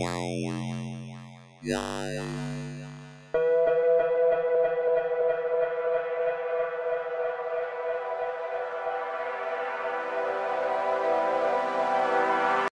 Yeah.